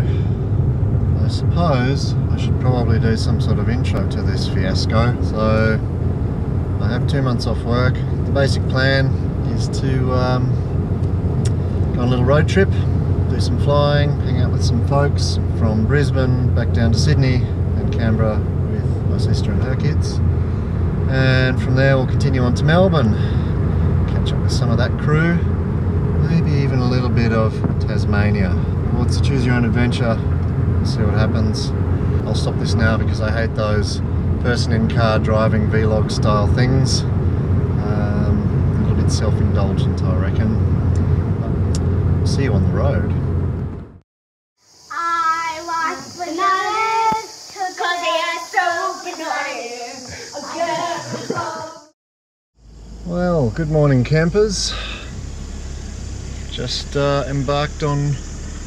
go. I suppose I should probably do some sort of intro to this fiasco. So I have 2 months off work. The basic plan is to go on a little road trip, do some flying, hang out with some folks from Brisbane back down to Sydney and Canberra with my sister and her kids. And from there we'll continue on to Melbourne, catch up with some of that crew, maybe even a little bit of Tasmania. Well, it's a choose your own adventure, see what happens. I'll stop this now because I hate those person in car driving vlog style things. A little bit self-indulgent, I reckon. But see you on the road. Well, good morning campers. Just embarked on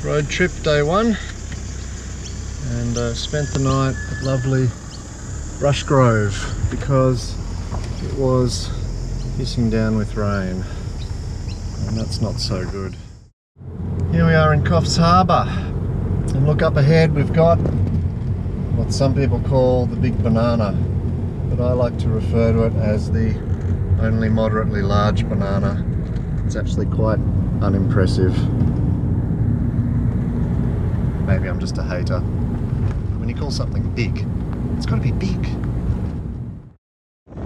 road trip day one and spent the night at lovely Brush Grove because it was pissing down with rain and that's not so good. Here we are in Coffs Harbour and look up ahead, we've got what some people call the Big Banana, but I like to refer to it as the only moderately large banana. It's actually quite unimpressive. Maybe I'm just a hater. When you call something big, it's got to be big.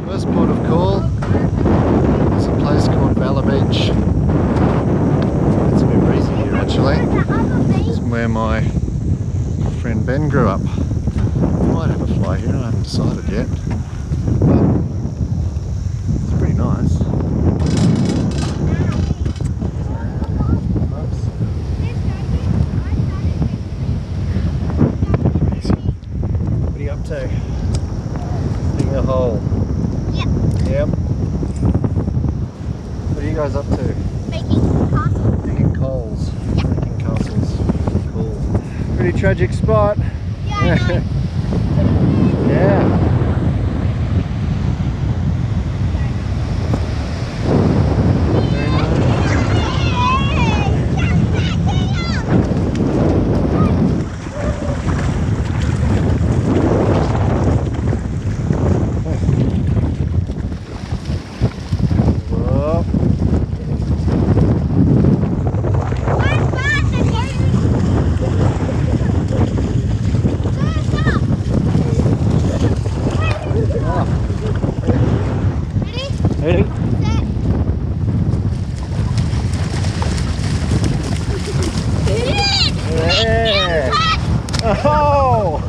First port of call is a place called Valla Beach. It's a bit breezy here actually. It's where my friend Ben grew up. I might have a fly here, I haven't decided yet. Nice. What are you up to? Digging a hole. Yep. Yep. What are you guys up to? Making castles. Digging coals. Yep. Making castles. Cool. Pretty tragic spot. Yeah. I know. Yeah. Oh!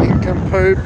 Nincompoop!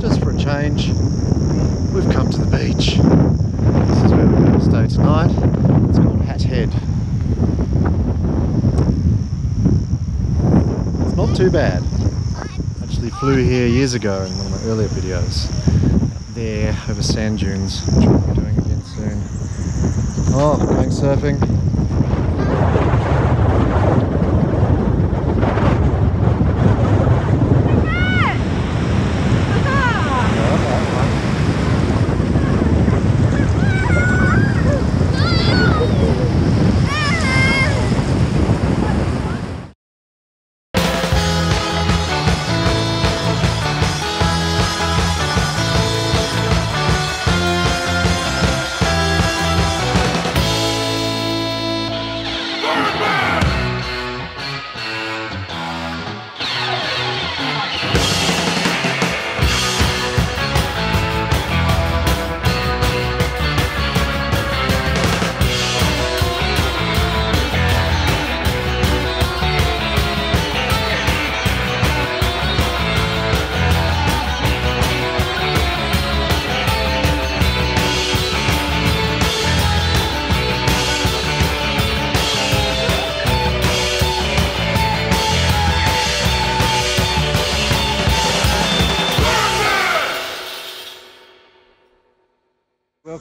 Just for a change, we've come to the beach. This is where we're going to stay tonight. It's called Hat Head. It's not too bad. I actually flew here years ago in one of my earlier videos. Up there over sand dunes, which I'll be doing again soon. Oh, going surfing.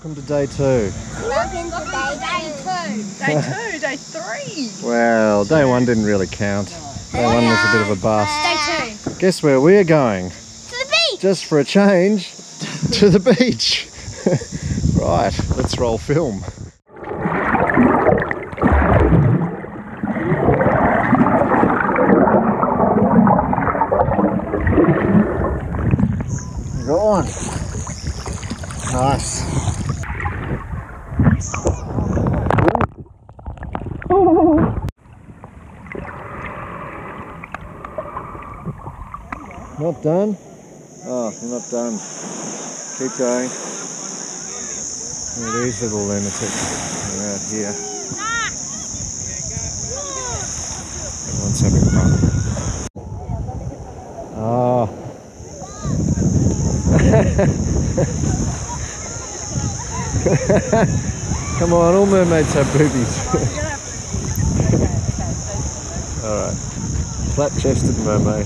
Welcome to day two. Welcome to day two. Day two, day three. Well, day one didn't really count. Day one was a bit of a bust. Day two. Guess where we're going? To the beach. Just for a change, to the beach. Right, let's roll film. Go on. Nice. Not done? Oh, you're not done. Keep going. Look at these little lunatics around here. Everyone's having fun. Oh. Come on, all mermaids have boobies. Alright, flat-chested mermaid.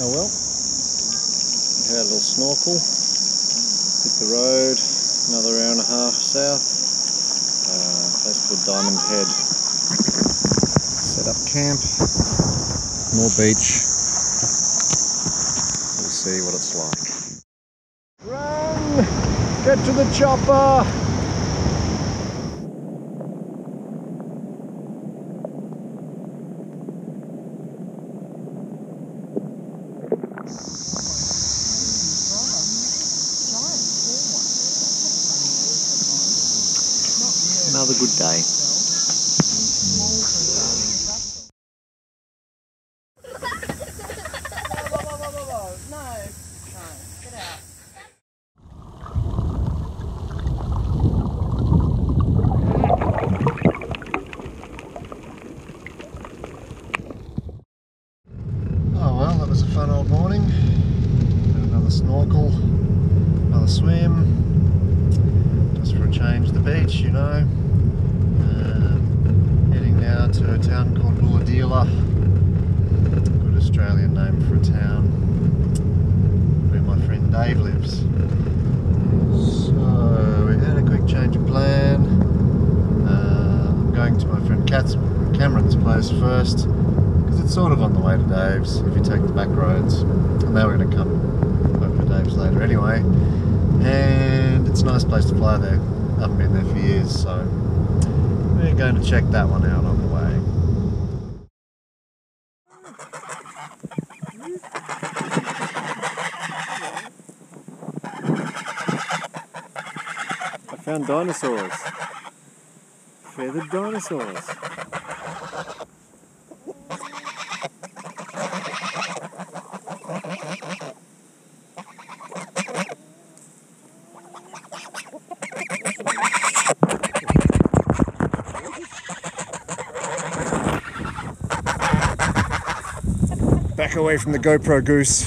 Oh well, we had a little snorkel, hit the road, another hour and a half south, a place called Diamond Head. Set up camp, more beach, we'll see what it's like. Run! Get to the chopper! Another good day. Snorkel, another swim, just for a change the beach, you know. Heading now to a town called Bulladila, good Australian name for a town, where my friend Dave lives. So we had a quick change of plan. I'm going to my friend Cameron's place first, because it's sort of on the way to Dave's if you take the back roads, and they were going to come later anyway, and it's a nice place to fly there. I haven't been there for years, so we're going to check that one out on the way. I found dinosaurs. Feathered dinosaurs. Back away from the GoPro, goose.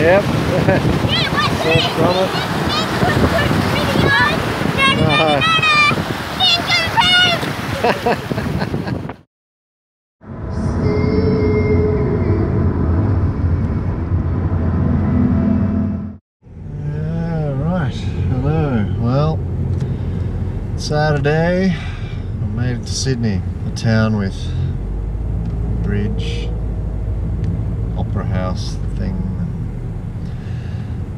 Yep. Yeah, what's it? From it. Right. Hello. Well, Saturday, I made it to Sydney, a town with bridge, opera house thing, and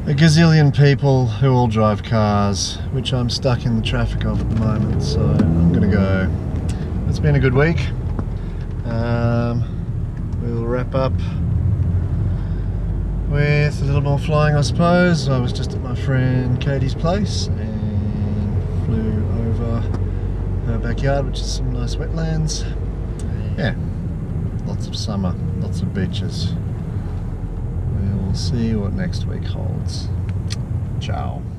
a gazillion people who all drive cars, which I'm stuck in the traffic of at the moment, so I'm gonna go. It's been a good week. We'll wrap up with a little more flying, I suppose. I was just at my friend Katie's place and flew over her backyard, which is some nice wetlands. Yeah. Lots of summer, lots of beaches. We'll see what next week holds. Ciao.